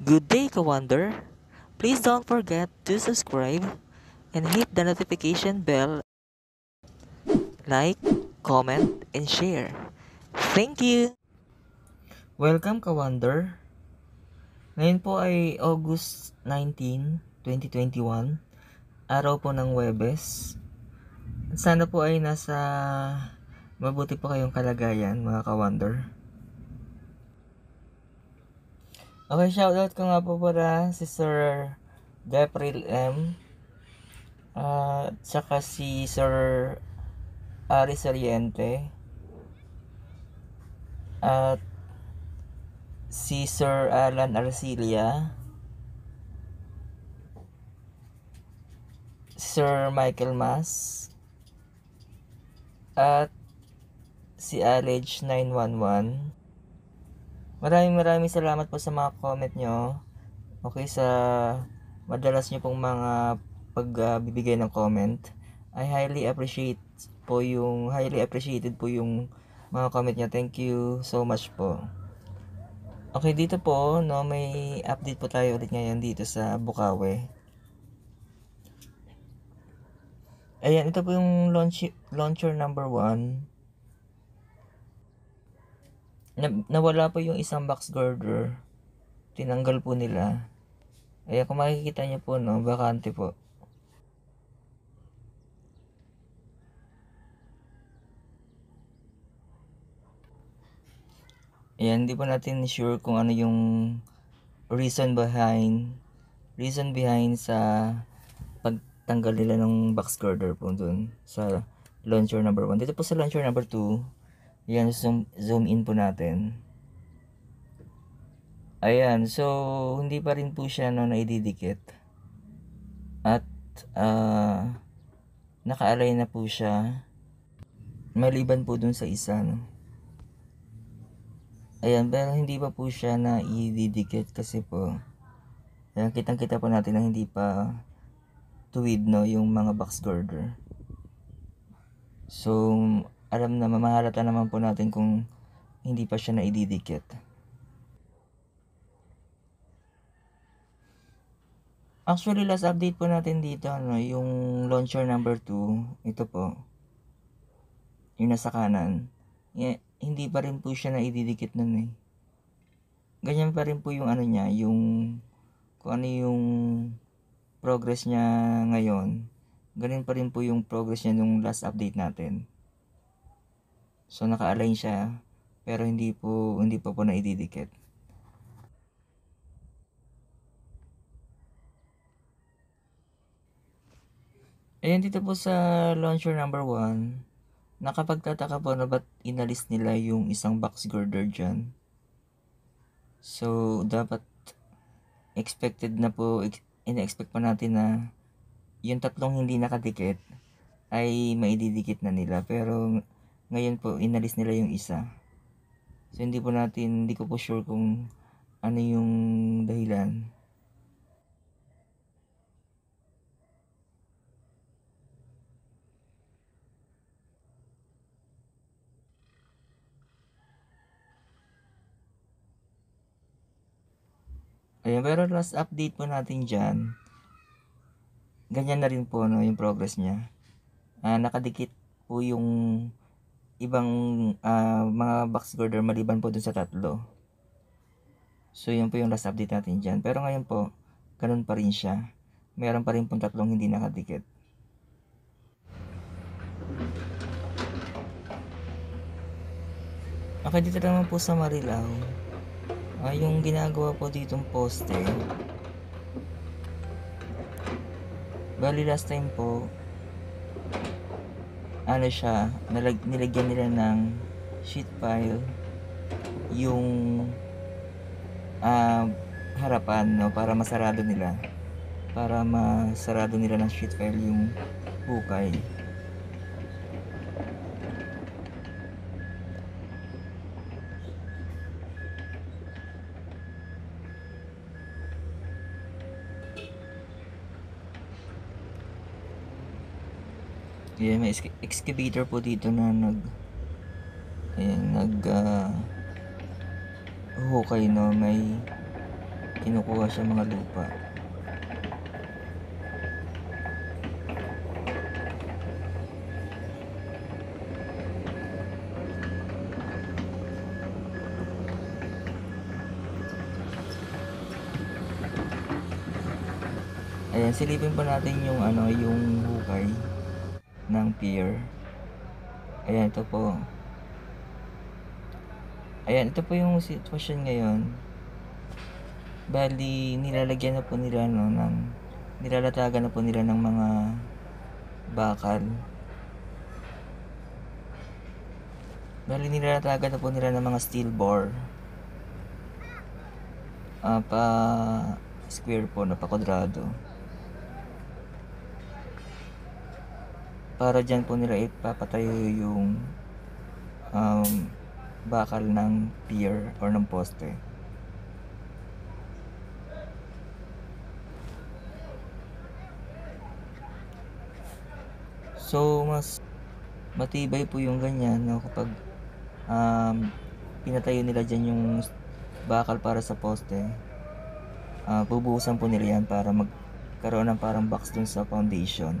Good day, Kawander. Please don't forget to subscribe and hit the notification bell. Like, comment, and share. Thank you! Welcome, Kawander. Ngayon po ay August 19, 2021. Araw po ng Huwebes. Sana po ay nasa mabuti po kayong kalagayan, mga Kawander. Okay, shoutout ko nga po para si Sir Gabriel M. At saka si Sir Aris Ariente. At si Sir Alan Arcilia. Sir Michael Mas. At si Alleg 911. Maraming salamat po sa mga comment nyo. Okay, sa madalas nyo pong mga pagbibigay ng comment. I highly appreciated po yung mga comment nyo. Thank you so much po. Okay, dito po, no, may update po tayo ulit ngayon dito sa Bukawe. Ayan, ito po yung launcher number 1. Nawala po yung isang box girder. Tinanggal po nila. Ayan, kung makikita nyo po, no, bakante po. Ayan, hindi po natin sure kung ano yung reason behind sa pagtanggal nila ng box girder po dun sa launcher number 1. Dito po sa launcher number 2, ayan, zoom in po natin. Ayan, so hindi pa rin po siya, no, naididikit. At naka-align na po siya, maliban po dun sa isa, no? Ayan, pero hindi pa po siya naididikit kasi po, ayan, kitang-kita po natin na hindi pa tuwid, no, yung mga box girder. So alam na, mamahalata naman po natin kung hindi pa siya naididikit. Actually, last update po natin dito, no, yung launcher number 2, ito po, yung nasa kanan. Yeah, hindi pa rin po siya naididikit nun eh. Ganyan pa rin po yung ano niya, yung kung ano yung progress niya ngayon. Ganyan pa rin po yung progress niya nung last update natin. So naka-align siya pero hindi pa po naididikit. Ayan, dito po sa launcher number 1, nakapagtataka po na ba't inalis nila yung isang box girder dyan. So dapat expected na po, in-expect pa natin na yung tatlong hindi nakadikit ay maididikit na nila, pero ngayon po, inalis nila yung isa. So hindi ko po sure kung ano yung dahilan. Ayan, pero last update po natin dyan, ganyan na rin po, no, yung progress niya. Nakadikit po yung ibang mga box girder maliban po dun sa tatlo. So yun po yung last update natin dyan. Pero ngayon po, ganun pa rin siya. Meron pa rin po tatlong hindi nakadikit. Okay, dito naman po sa Marilao. Yung ginagawa po ditong poste, bali last time po, ano siya, nilagyan nila ng sheet pile yung harapan, no, para masarado nila ng sheet pile yung bukay. Yeah, may excavator po dito na hukay, no, may kinukuha sa mga lupa. Ayan, silipin pa natin yung yung hukay ng pier. Ayan, ito po. Ayan, ito po yung sitwasyon ngayon. Bali, nilalagyan na po nila nilalatagan na po nila ng mga bakal. Bali, nilalatagan na po nila ng mga steel bore. Pa square po, na pa kwadrado. Para dyan po nila ipapatayo yung bakal ng pier or ng poste. So mas matibay po yung ganyan, no? Kapag pinatayo nila dyan yung bakal para sa poste, bubuhusan po nila yan para magkaroon ng parang box dun sa foundation.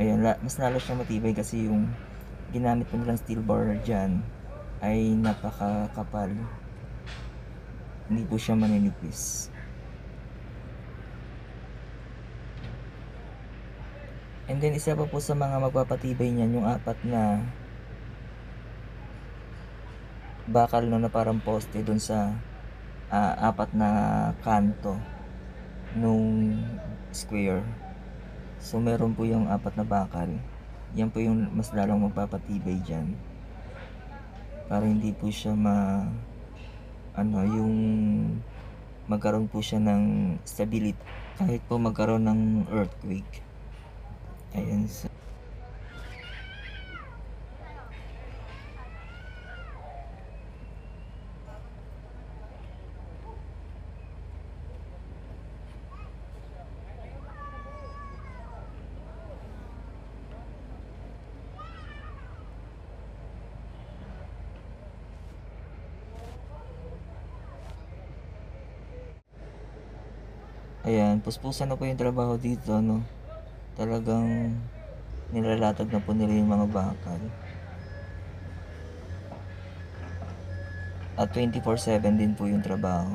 Ayan, mas lalo siyang matibay kasi yung ginamit po nilang steel bar dyan ay napakakapal. Hindi po siya maninipis. And then isa pa po sa mga magpapatibay niyan yung apat na bakal na parang poste dun sa apat na kanto nung square. So meron po yung apat na bakal. Yan po yung mas lalong magpapatibay dyan. Para hindi po siya yung magkaroon po siya ng stability kahit po magkaroon ng earthquake. Ayan. Ayan, puspusan na po yung trabaho dito, no? Talagang nilalatag na po nila yung mga bakal. At 24/7 din po yung trabaho.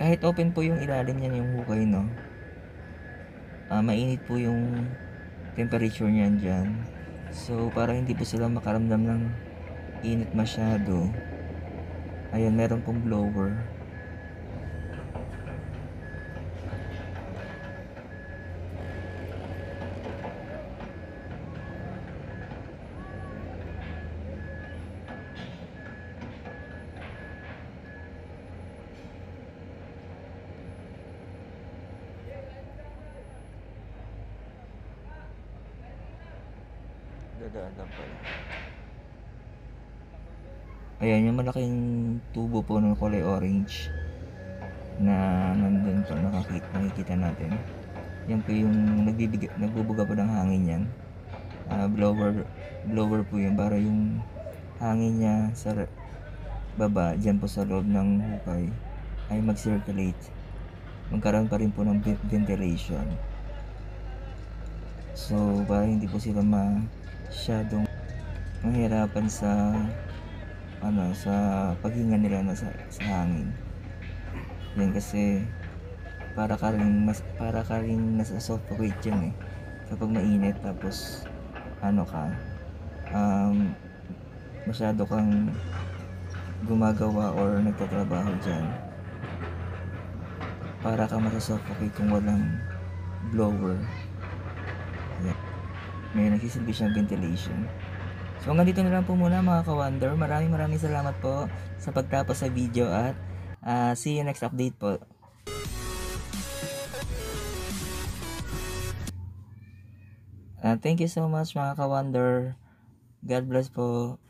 Kahit open po yung ilalim niyan yung hukay, no? Mainit po yung temperature niyan dyan. So, para hindi po sila makaramdam ng init masyado. Ayan, meron pong blower. Ayan, yung malaking tubo po ng kulay orange na nandun po, nakikita natin. Yan po yung nagbubuga po ng hangin yan. Blower po yun para yung hangin niya sa baba, dyan po sa loob ng hukay ay mag-circulate. Magkaroon pa rin po ng ventilation. So, para hindi po sila masyadong mahirapan sa paghinga nila na sa hangin. Yan kasi para ka rin nasa suffocate yan eh. Kapag mainit tapos masyado kang gumagawa or nagtatrabaho dyan. Para ka masasuffocate kung walang blower. Yan. May nagsisilbi siyang ventilation. So hanggang dito na lang po muna mga ka-wonder. Maraming salamat po sa pagtapos sa video at see you next update po. Thank you so much mga ka-wonder. God bless po.